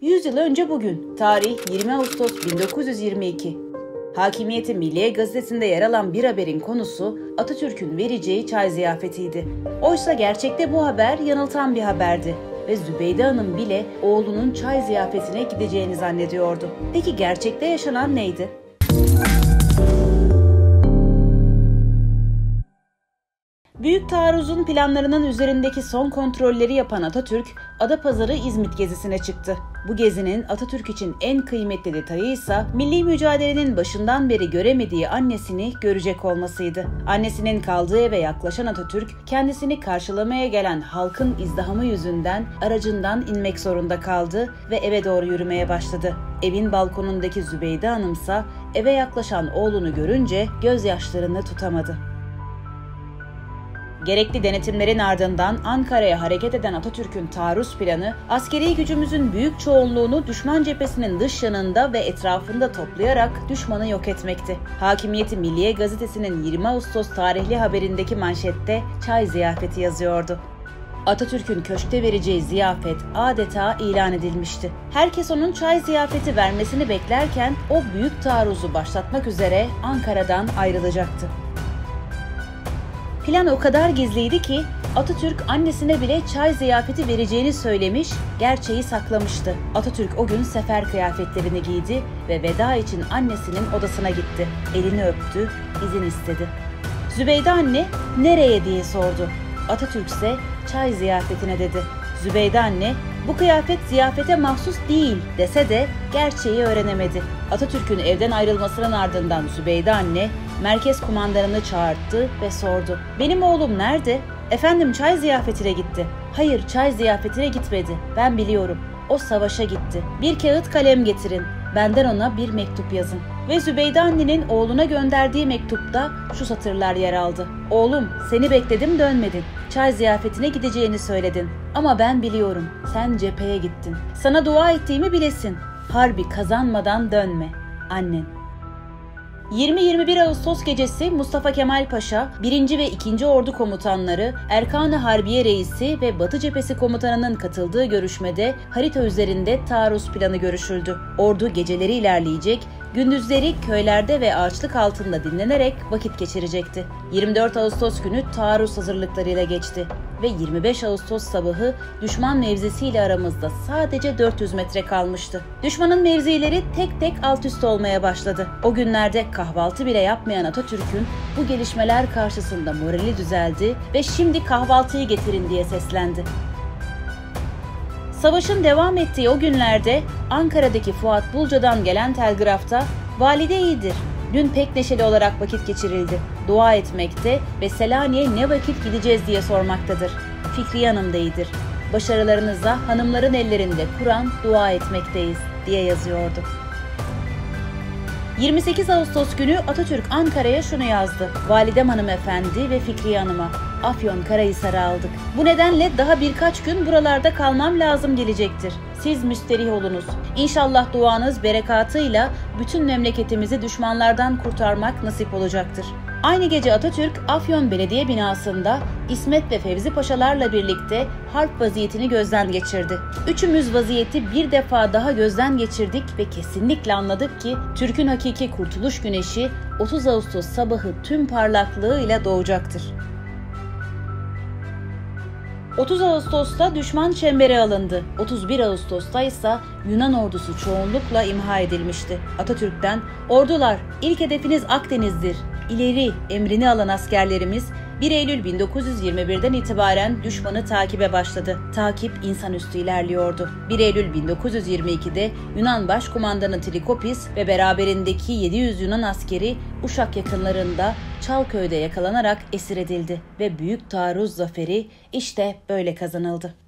100 yıl önce bugün, tarih 20 Ağustos 1922. Hakimiyet-i Milliye gazetesinde yer alan bir haberin konusu Atatürk'ün vereceği çay ziyafetiydi. Oysa gerçekte bu haber yanıltan bir haberdi ve Zübeyde Hanım bile oğlunun çay ziyafetine gideceğini zannediyordu. Peki gerçekte yaşanan neydi? Büyük Taarruz'un planlarının üzerindeki son kontrolleri yapan Atatürk, Adapazarı-İzmit gezisine çıktı. Bu gezinin Atatürk için en kıymetli detayı ise milli mücadelenin başından beri göremediği annesini görecek olmasıydı. Annesinin kaldığı eve yaklaşan Atatürk, kendisini karşılamaya gelen halkın izdihamı yüzünden aracından inmek zorunda kaldı ve eve doğru yürümeye başladı. Evin balkonundaki Zübeyde Hanımsa eve yaklaşan oğlunu görünce gözyaşlarını tutamadı. Gerekli denetimlerin ardından Ankara'ya hareket eden Atatürk'ün taarruz planı, askeri gücümüzün büyük çoğunluğunu düşman cephesinin dış yanında ve etrafında toplayarak düşmanı yok etmekti. Hakimiyet-i Milliye gazetesinin 20 Ağustos tarihli haberindeki manşette çay ziyafeti yazıyordu. Atatürk'ün köşkte vereceği ziyafet adeta ilan edilmişti. Herkes onun çay ziyafeti vermesini beklerken o büyük taarruzu başlatmak üzere Ankara'dan ayrılacaktı. Plan o kadar gizliydi ki Atatürk annesine bile çay ziyafeti vereceğini söylemiş, gerçeği saklamıştı. Atatürk o gün sefer kıyafetlerini giydi ve veda için annesinin odasına gitti. Elini öptü, izin istedi. Zübeyde anne "Nereye?" diye sordu. Atatürk ise "Çay ziyafetine" dedi. Zübeyde anne "Bu kıyafet ziyafete mahsus değil" dese de gerçeği öğrenemedi. Atatürk'ün evden ayrılmasının ardından Zübeyde anne merkez kumandanını çağırdı ve sordu. "Benim oğlum nerede?" "Efendim çay ziyafetine gitti." "Hayır, çay ziyafetine gitmedi. Ben biliyorum. O savaşa gitti. Bir kağıt kalem getirin. Benden ona bir mektup yazın." Ve Zübeyde annenin oğluna gönderdiği mektupta şu satırlar yer aldı. "Oğlum, seni bekledim dönmedin. Çay ziyafetine gideceğini söyledin. Ama ben biliyorum. Sen cepheye gittin. Sana dua ettiğimi bilesin. Harbi kazanmadan dönme. Annen." 20-21 Ağustos gecesi Mustafa Kemal Paşa, 1. ve 2. Ordu komutanları, Erkan-ı Harbiye reisi ve Batı Cephesi komutanının katıldığı görüşmede harita üzerinde taarruz planı görüşüldü. Ordu geceleri ilerleyecek, gündüzleri köylerde ve ağaçlık altında dinlenerek vakit geçirecekti. 24 Ağustos günü taarruz hazırlıklarıyla geçti ve 25 Ağustos sabahı düşman mevzisiyle aramızda sadece 400 metre kalmıştı. Düşmanın mevzileri tek tek alt üst olmaya başladı. O günlerde kahvaltı bile yapmayan Atatürk'ün bu gelişmeler karşısında morali düzeldi ve "Şimdi kahvaltıyı getirin" diye seslendi. Savaşın devam ettiği o günlerde Ankara'daki Fuat Bulca'dan gelen telgrafta "Valide iyidir. Dün pek neşeli olarak vakit geçirildi. Dua etmekte ve Selanik'e ne vakit gideceğiz diye sormaktadır. Fikri Hanım da iyidir. Başarılarınıza hanımların ellerinde Kur'an dua etmekteyiz" diye yazıyordu. 28 Ağustos günü Atatürk Ankara'ya şunu yazdı. "Validem hanımefendi ve Fikri Hanım'a Afyon Karahisar'a aldık. Bu nedenle daha birkaç gün buralarda kalmam lazım gelecektir. Siz müsterih olunuz. İnşallah duanız berekatıyla bütün memleketimizi düşmanlardan kurtarmak nasip olacaktır." Aynı gece Atatürk Afyon Belediye binasında İsmet ve Fevzi Paşalarla birlikte harp vaziyetini gözden geçirdi. "Üçümüz vaziyeti bir defa daha gözden geçirdik ve kesinlikle anladık ki Türk'ün hakiki kurtuluş güneşi 30 Ağustos sabahı tüm parlaklığıyla doğacaktır." 30 Ağustos'ta düşman çembere alındı. 31 Ağustos'ta ise Yunan ordusu çoğunlukla imha edilmişti. Atatürk'ten "Ordular, ilk hedefiniz Akdeniz'dir. İleri" emrini alan askerlerimiz 1 Eylül 1921'den itibaren düşmanı takibe başladı. Takip insanüstü ilerliyordu. 1 Eylül 1922'de Yunan Başkumandanı Trikopis ve beraberindeki 700 Yunan askeri Uşak yakınlarında Çalköy'de yakalanarak esir edildi ve Büyük Taarruz zaferi işte böyle kazanıldı.